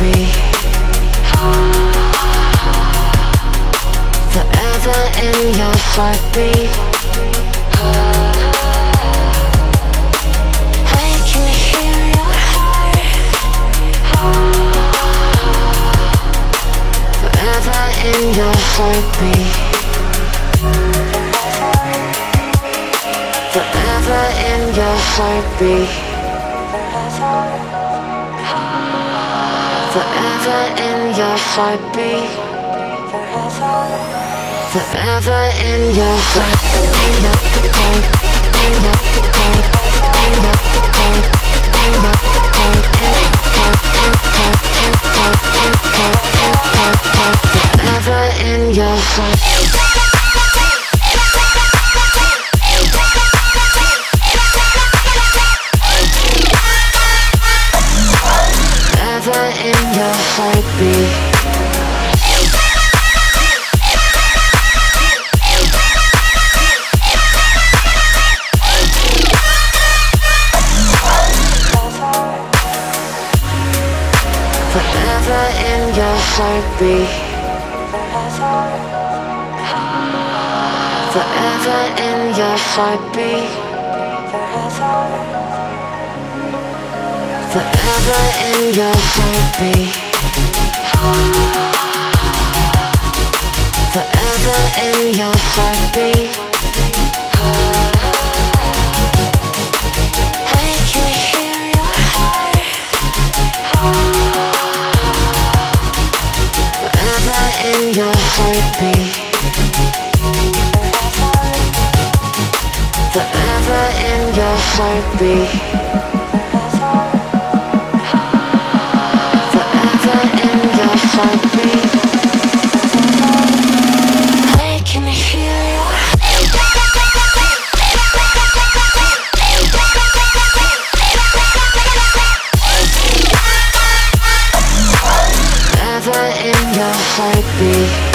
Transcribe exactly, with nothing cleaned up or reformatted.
be forever in your heartbeat. I can hear your heart forever in your heartbeat. Forever in your heartbeat. Forever in your heartbeat. Forever in your heartbeat. Forever in your heartbeat. Heartbeat. Forever in your heartbeat. Forever in your heartbeat. Forever in your heartbeat. Forever in your heartbeat. I can hear your heart. Forever in your heartbeat. Forever in your heartbeat. I can hear you. Forever in your heartbeat.